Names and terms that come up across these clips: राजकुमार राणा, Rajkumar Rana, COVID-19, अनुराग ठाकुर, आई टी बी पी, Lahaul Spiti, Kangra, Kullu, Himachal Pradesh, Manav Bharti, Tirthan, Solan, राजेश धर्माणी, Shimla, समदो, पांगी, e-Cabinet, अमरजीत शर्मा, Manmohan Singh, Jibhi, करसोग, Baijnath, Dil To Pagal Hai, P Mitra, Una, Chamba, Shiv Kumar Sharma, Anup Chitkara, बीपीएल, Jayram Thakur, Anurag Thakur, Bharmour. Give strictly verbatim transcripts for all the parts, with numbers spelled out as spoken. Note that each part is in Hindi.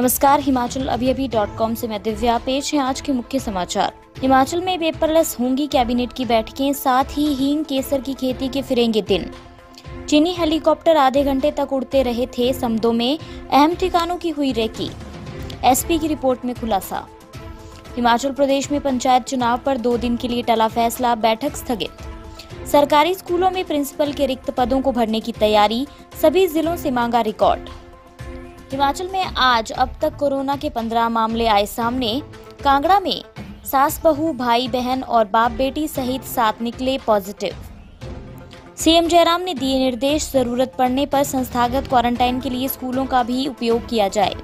नमस्कार, हिमाचल अभी अभी डॉट कॉम से मैं दिव्या। पेश है आज के मुख्य समाचार। हिमाचल में पेपरलेस होंगी कैबिनेट की बैठकें, साथ ही हींग केसर की खेती के फिरेंगे दिन। चीनी हेलीकॉप्टर आधे घंटे तक उड़ते रहे थे समदो में, अहम ठिकानों की हुई रेकी। एसपी की रिपोर्ट में खुलासा। हिमाचल प्रदेश में पंचायत चुनाव पर दो दिन के लिए टला फैसला, बैठक स्थगित। सरकारी स्कूलों में प्रिंसिपल के रिक्त पदों को भरने की तैयारी, सभी जिलों से मांगा रिकॉर्ड। हिमाचल में आज अब तक कोरोना के पंद्रह मामले आए सामने। कांगड़ा में सास बहू, भाई बहन और बाप बेटी सहित सात निकले पॉजिटिव। सीएम जयराम ने दिए निर्देश, जरूरत पड़ने पर संस्थागत क्वारंटाइन के लिए स्कूलों का भी उपयोग किया जाए।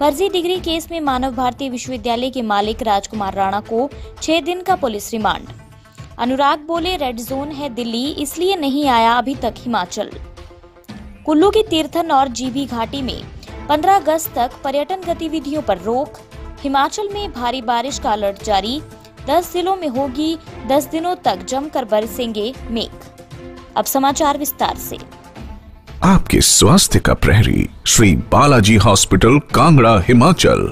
फर्जी डिग्री केस में मानव भारती विश्वविद्यालय के मालिक राजकुमार राणा को छह दिन का पुलिस रिमांड। अनुराग बोले, रेड जोन है दिल्ली, इसलिए नहीं आया अभी तक हिमाचल। कुल्लू की तीर्थन और जीभी घाटी में पंद्रह अगस्त तक पर्यटन गतिविधियों पर रोक। हिमाचल में भारी बारिश का अलर्ट जारी, दस जिलों में होगी दस दिनों तक जमकर बरसेंगे मेघ। अब समाचार विस्तार से। आपके स्वास्थ्य का प्रहरी श्री बालाजी हॉस्पिटल, कांगड़ा, हिमाचल।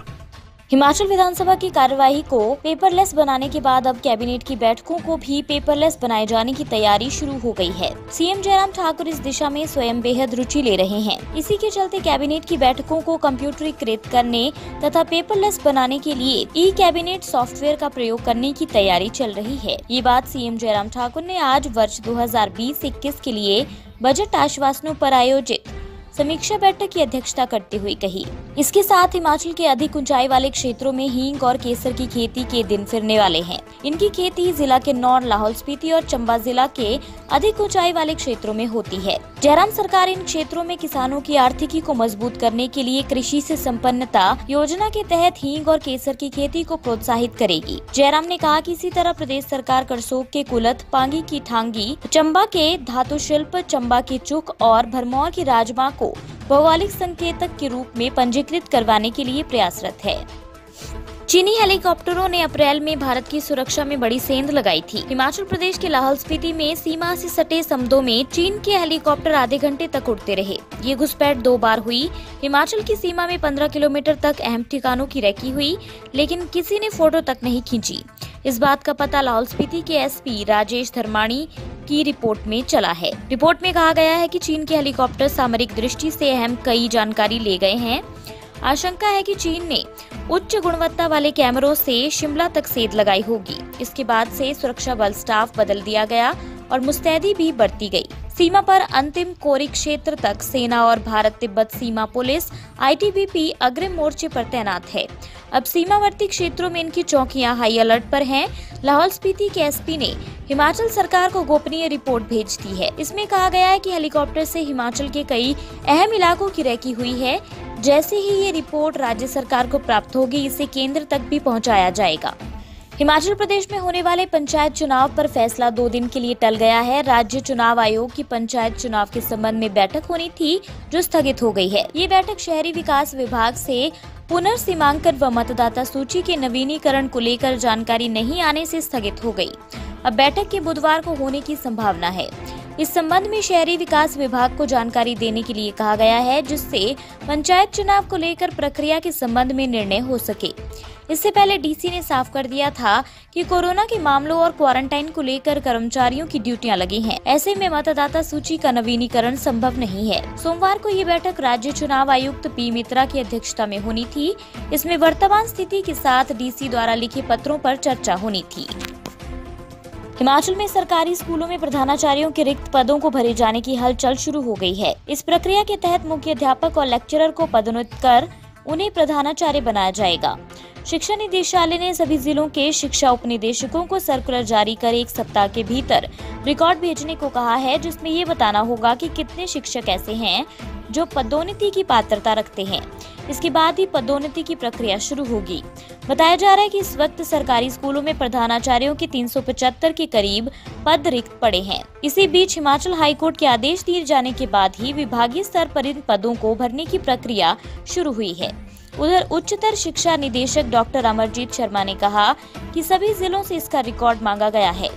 हिमाचल विधानसभा की कार्यवाही को पेपरलेस बनाने के बाद अब कैबिनेट की बैठकों को भी पेपरलेस बनाए जाने की तैयारी शुरू हो गई है। सीएम जयराम ठाकुर इस दिशा में स्वयं बेहद रुचि ले रहे हैं। इसी के चलते कैबिनेट की बैठकों को कंप्यूटरीकृत करने तथा पेपरलेस बनाने के लिए ई कैबिनेट सॉफ्टवेयर का प्रयोग करने की तैयारी चल रही है। ये बात सीएम जयराम ठाकुर ने आज वर्ष दो हजार बीस इक्कीस के लिए बजट आश्वासनों पर आयोजित समीक्षा बैठक की अध्यक्षता करते हुए कही। इसके साथ हिमाचल के अधिक ऊंचाई वाले क्षेत्रों में हींग और केसर की खेती के दिन फिरने वाले हैं। इनकी खेती जिला के नौर, लाहौल स्पीति और चंबा जिला के अधिक ऊंचाई वाले क्षेत्रों में होती है। जयराम सरकार इन क्षेत्रों में किसानों की आर्थिकी को मजबूत करने के लिए कृषि से संपन्नता योजना के तहत हींग और केसर की खेती को प्रोत्साहित करेगी। जयराम ने कहा कि इसी तरह प्रदेश सरकार करसोग के कुलत, पांगी की ठांगी, चंबा के धातु शिल्प, चंबा की चुक और भरमौर की राजमा को भौगोलिक संकेतक के रूप में पंजीकृत करवाने के लिए प्रयासरत है। चीनी हेलीकॉप्टरों ने अप्रैल में भारत की सुरक्षा में बड़ी सेंध लगाई थी। हिमाचल प्रदेश के लाहौल स्पीति में सीमा से सटे समदों में चीन के हेलीकॉप्टर आधे घंटे तक उड़ते रहे। ये घुसपैठ दो बार हुई। हिमाचल की सीमा में पंद्रह किलोमीटर तक अहम ठिकानों की रेकी हुई, लेकिन किसी ने फोटो तक नहीं खींची। इस बात का पता लाहौल स्पीति के एसपी राजेश धर्माणी की रिपोर्ट में चला है। रिपोर्ट में कहा गया है कि चीन के हेलीकॉप्टर सामरिक दृष्टि से अहम कई जानकारी ले गए हैं। आशंका है कि चीन ने उच्च गुणवत्ता वाले कैमरों से शिमला तक सेध लगाई होगी। इसके बाद से सुरक्षा बल स्टाफ बदल दिया गया और मुस्तैदी भी बरती गई। सीमा पर अंतिम कोरी क्षेत्र तक सेना और भारत तिब्बत सीमा police आई टी बी पी अग्रिम मोर्चे पर तैनात है। अब सीमावर्ती क्षेत्रों में इनकी चौकियां हाई अलर्ट पर हैं। लाहौल स्पीति के एसपी ने हिमाचल सरकार को गोपनीय रिपोर्ट भेज दी है। इसमें कहा गया है कि हेलीकॉप्टर से हिमाचल के कई अहम इलाकों की रेकी हुई है। जैसे ही ये रिपोर्ट राज्य सरकार को प्राप्त होगी, इसे केंद्र तक भी पहुंचाया जाएगा। हिमाचल प्रदेश में होने वाले पंचायत चुनाव पर फैसला दो दिन के लिए टल गया है। राज्य चुनाव आयोग की पंचायत चुनाव के संबंध में बैठक होनी थी, जो स्थगित हो गई है। ये बैठक शहरी विकास विभाग से पुनर्सीमांकन व मतदाता सूची के नवीनीकरण को लेकर जानकारी नहीं आने से स्थगित हो गई। अब बैठक के बुधवार को होने की संभावना है। इस संबंध में शहरी विकास विभाग को जानकारी देने के लिए कहा गया है, जिससे पंचायत चुनाव को लेकर प्रक्रिया के संबंध में निर्णय हो सके। इससे पहले डीसी ने साफ कर दिया था कि कोरोना के मामलों और क्वारंटाइन को लेकर कर्मचारियों की ड्यूटियां लगी हैं। ऐसे में मतदाता सूची का नवीनीकरण संभव नहीं है। सोमवार को ये बैठक राज्य चुनाव आयुक्त पी मित्रा की अध्यक्षता में होनी थी। इसमें वर्तमान स्थिति के साथ डीसी द्वारा लिखे पत्रों पर चर्चा होनी थी। हिमाचल में सरकारी स्कूलों में प्रधानाचार्यों के रिक्त पदों को भरे जाने की हलचल शुरू हो गई है। इस प्रक्रिया के तहत मुख्य अध्यापक और लेक्चरर को पदोन्नत कर उन्हें प्रधानाचार्य बनाया जाएगा। शिक्षा निदेशालय ने सभी जिलों के शिक्षा उपनिदेशकों को सर्कुलर जारी कर एक सप्ताह के भीतर रिकॉर्ड भेजने को कहा है, जिसमें ये बताना होगा कि कितने शिक्षक ऐसे हैं जो पदोन्नति की पात्रता रखते हैं। इसके बाद ही पदोन्नति की प्रक्रिया शुरू होगी। बताया जा रहा है कि इस वक्त सरकारी स्कूलों में प्रधानाचार्यों के तीन सौ पचहत्तर के करीब पद रिक्त पड़े हैं। इसी बीच हिमाचल हाईकोर्ट के आदेश दिए जाने के बाद ही विभागीय स्तर पर इन पदों को भरने की प्रक्रिया शुरू हुई है। उधर उच्चतर शिक्षा निदेशक डॉक्टर अमरजीत शर्मा ने कहा कि सभी जिलों से इसका रिकॉर्ड मांगा गया है।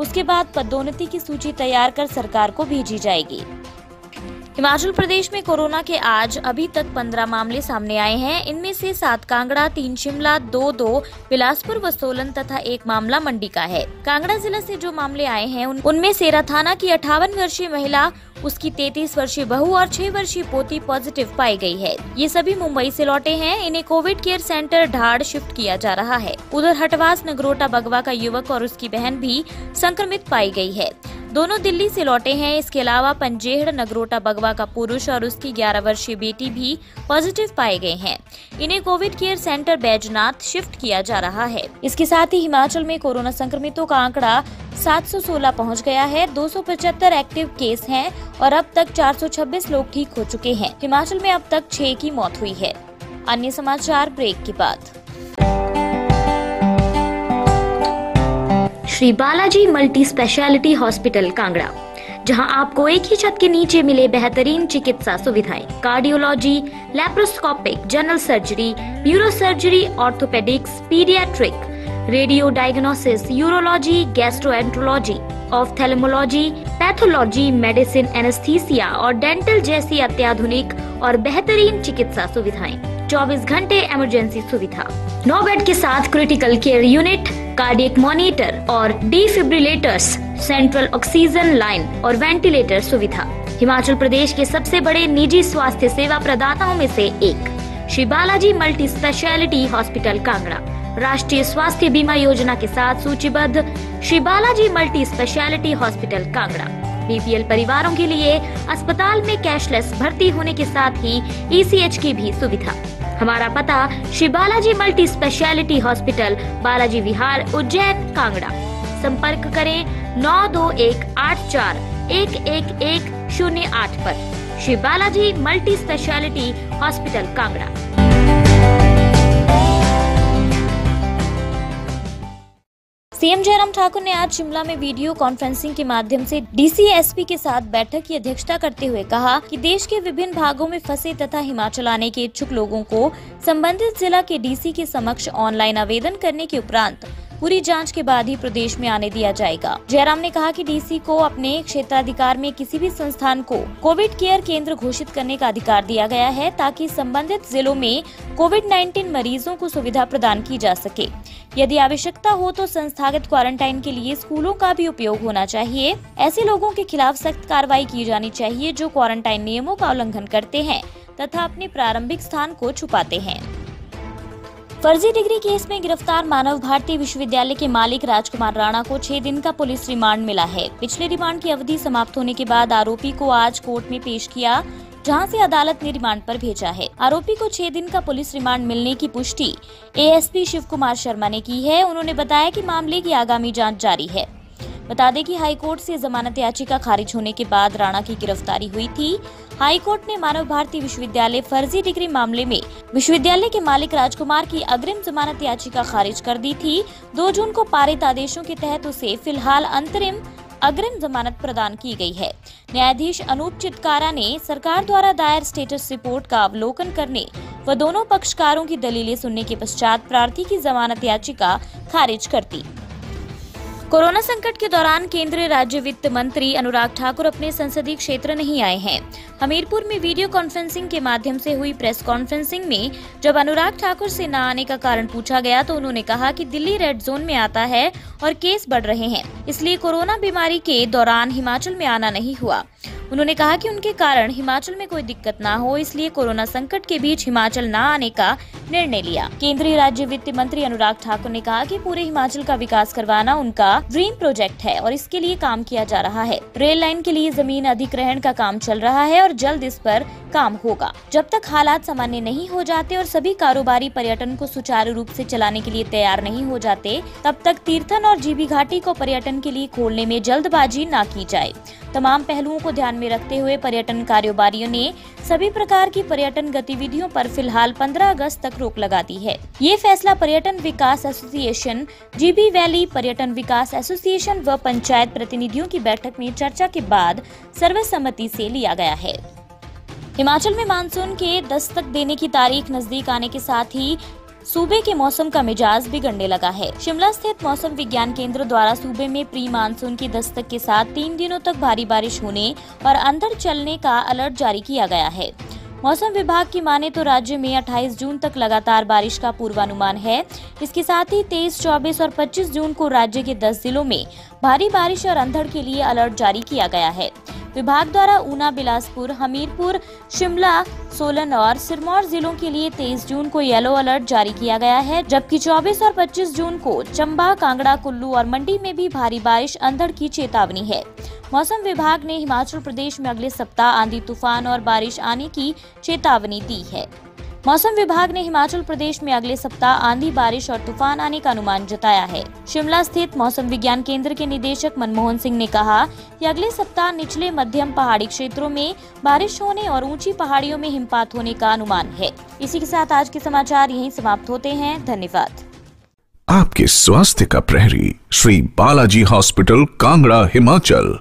उसके बाद पदोन्नति की सूची तैयार कर सरकार को भेजी जाएगी। हिमाचल प्रदेश में कोरोना के आज अभी तक पंद्रह मामले सामने आए हैं। इनमें से सात कांगड़ा, तीन शिमला, दो दो बिलासपुर व सोलन तथा एक मामला मंडी का है। कांगड़ा जिला से जो मामले आए हैं उनमें सेरा थाना की अठावन वर्षीय महिला, उसकी तैंतीस वर्षीय बहू और छह वर्षीय पोती पॉजिटिव पाई गई है। ये सभी मुंबई से लौटे हैं। इन्हें Covid care centre Dhad shift किया जा रहा है। उधर हटवास नगरोटा बगवा का युवक और उसकी बहन भी संक्रमित पाई गई है। दोनों दिल्ली से लौटे हैं। इसके अलावा पंजेहड़ नगरोटा बगवा का पुरुष और उसकी ग्यारह वर्षीय बेटी भी पॉजिटिव पाए गए हैं। इन्हें Covid care centre Baijnath shift किया जा रहा है। इसके साथ ही हिमाचल में कोरोना संक्रमितों का आंकड़ा सात सौ सोलह पहुंच गया है। दो सौ पचहत्तर एक्टिव केस हैं और अब तक चार सौ छब्बीस लोग ठीक हो चुके हैं। हिमाचल में अब तक छह की मौत हुई है। अन्य समाचार ब्रेक के बाद। Shri Balaji multi speciality hospital Kangra, जहां आपको एक ही छत के नीचे मिले बेहतरीन चिकित्सा सुविधाएं। Cardiology, laparoscopic, general surgery, neuro surgery, orthopaedics, paediatric, radio diagnosis, urology, gastroenterology, ophthalmology, pathology, medicine, anaesthesia और डेंटल जैसी अत्याधुनिक और बेहतरीन चिकित्सा सुविधाएं। चौबीस घंटे इमरजेंसी सुविधा, नौ बेड के साथ critical care unit, cardiac monitor और डिफिब्रिलेटर्स, सेंट्रल ऑक्सीजन लाइन और वेंटिलेटर सुविधा। हिमाचल प्रदेश के सबसे बड़े निजी स्वास्थ्य सेवा प्रदाताओं में से एक Shri Balaji multi speciality hospital Kangra. राष्ट्रीय स्वास्थ्य बीमा योजना के साथ सूचीबद्ध Shri Balaji multi speciality hospital Kangra बीपीएल परिवारों के लिए अस्पताल में कैशलेस भर्ती होने के साथ ही ईसीएच की भी सुविधा। हमारा पता Shri Balaji multi speciality hospital, Balaji Vihar, Ujjain, Kangra. संपर्क करें नौ दो एक आठ चार एक एक एक शून्य आठ पर। Shri Balaji multi speciality hospital Kangra. CM Jairam Thakur ने आज शिमला में वीडियो कॉन्फ्रेंसिंग के माध्यम से डीसीएसपी के साथ बैठक की अध्यक्षता करते हुए कहा कि देश के विभिन्न भागों में फंसे तथा हिमाचल आने के इच्छुक लोगों को संबंधित जिला के डीसी के समक्ष ऑनलाइन आवेदन करने के उपरांत पूरी जांच के बाद ही प्रदेश में आने दिया जाएगा। जयराम ने कहा कि डीसी को अपने क्षेत्राधिकार में किसी भी संस्थान को कोविड केयर केंद्र घोषित करने का अधिकार दिया गया है ताकि संबंधित जिलों में कोविड उन्नीस मरीजों को सुविधा प्रदान की जा सके। यदि आवश्यकता हो तो संस्थागत क्वारंटाइन के लिए स्कूलों का भी उपयोग होना चाहिए। ऐसे लोगों के खिलाफ सख्त कार्रवाई की जानी चाहिए जो क्वारंटाइन नियमों का उल्लंघन करते हैं तथा अपने प्रारंभिक स्थान को छुपाते हैं। फर्जी डिग्री केस में गिरफ्तार मानव भारती विश्वविद्यालय के मालिक राजकुमार राणा को छह दिन का पुलिस रिमांड मिला है। पिछले रिमांड की अवधि समाप्त होने के बाद आरोपी को आज कोर्ट में पेश किया, जहां से अदालत ने रिमांड पर भेजा है। आरोपी को छह दिन का पुलिस रिमांड मिलने की पुष्टि एएसपी शिव कुमार शर्मा ने की है। उन्होंने बताया कि मामले की आगामी जाँच जारी है। बता दें कि हाईकोर्ट से जमानत याचिका खारिज होने के बाद राणा की गिरफ्तारी हुई थी। हाईकोर्ट ने मानव भारती विश्वविद्यालय फर्जी डिग्री मामले में विश्वविद्यालय के मालिक राजकुमार की अग्रिम जमानत याचिका खारिज कर दी थी। दो जून को पारित आदेशों के तहत उसे फिलहाल अंतरिम अग्रिम जमानत प्रदान की गई है। न्यायाधीश अनूप चितकारा ने सरकार द्वारा दायर स्टेटस रिपोर्ट का अवलोकन करने व दोनों पक्षकारों की दलीलें सुनने के पश्चात प्रार्थी की जमानत याचिका खारिज कर दी। कोरोना संकट के दौरान केंद्रीय राज्य वित्त मंत्री अनुराग ठाकुर अपने संसदीय क्षेत्र नहीं आए हैं। हमीरपुर में वीडियो कॉन्फ्रेंसिंग के माध्यम से हुई प्रेस कॉन्फ्रेंसिंग में जब अनुराग ठाकुर से न आने का कारण पूछा गया तो उन्होंने कहा कि दिल्ली रेड जोन में आता है और केस बढ़ रहे हैं, इसलिए कोरोना बीमारी के दौरान हिमाचल में आना नहीं हुआ। उन्होंने कहा कि उनके कारण हिमाचल में कोई दिक्कत ना हो, इसलिए कोरोना संकट के बीच हिमाचल ना आने का निर्णय लिया। केंद्रीय राज्य वित्त मंत्री अनुराग ठाकुर ने कहा कि पूरे हिमाचल का विकास करवाना उनका ड्रीम प्रोजेक्ट है और इसके लिए काम किया जा रहा है। रेल लाइन के लिए जमीन अधिग्रहण का काम चल रहा है और जल्द इस पर काम होगा। जब तक हालात सामान्य नहीं हो जाते और सभी कारोबारी पर्यटन को सुचारू रूप से चलाने के लिए तैयार नहीं हो जाते, तब तक तीर्थन और जीभी घाटी को पर्यटन के लिए खोलने में जल्दबाजी न की जाए। तमाम पहलुओं को ध्यान में रखते हुए पर्यटन कारोबारियों ने सभी प्रकार की पर्यटन गतिविधियों पर फिलहाल पंद्रह अगस्त तक रोक लगा दी है। ये फैसला पर्यटन विकास एसोसिएशन, जीबी वैली पर्यटन विकास एसोसिएशन व पंचायत प्रतिनिधियों की बैठक में चर्चा के बाद सर्वसम्मति से लिया गया है। हिमाचल में मानसून के दस्तक देने की तारीख नजदीक आने के साथ ही सूबे के मौसम का मिजाज बिगड़ने लगा है। शिमला स्थित मौसम विज्ञान केंद्र द्वारा सूबे में प्री मानसून की दस्तक के साथ तीन दिनों तक भारी बारिश होने और अंधड़ चलने का अलर्ट जारी किया गया है। मौसम विभाग की माने तो राज्य में अट्ठाईस जून तक लगातार बारिश का पूर्वानुमान है। इसके साथ ही तेईस, चौबीस और पच्चीस जून को राज्य के दस जिलों में भारी बारिश और अंधड़ के लिए अलर्ट जारी किया गया है। विभाग द्वारा ऊना, बिलासपुर, हमीरपुर, शिमला, सोलन और सिरमौर जिलों के लिए तेईस जून को येलो अलर्ट जारी किया गया है, जबकि चौबीस और पच्चीस जून को चंबा, कांगड़ा, कुल्लू और मंडी में भी भारी बारिश, अंधड़ की चेतावनी है। मौसम विभाग ने हिमाचल प्रदेश में अगले सप्ताह आंधी, तूफान और बारिश आने की चेतावनी दी है। मौसम विभाग ने हिमाचल प्रदेश में अगले सप्ताह आंधी, बारिश और तूफान आने का अनुमान जताया है। शिमला स्थित मौसम विज्ञान केंद्र के निदेशक मनमोहन सिंह ने कहा कि अगले सप्ताह निचले मध्यम पहाड़ी क्षेत्रों में बारिश होने और ऊंची पहाड़ियों में हिमपात होने का अनुमान है। इसी के साथ आज के समाचार यहीं समाप्त होते हैं। धन्यवाद। आपके स्वास्थ्य का प्रहरी श्री बालाजी हॉस्पिटल, कांगड़ा, हिमाचल।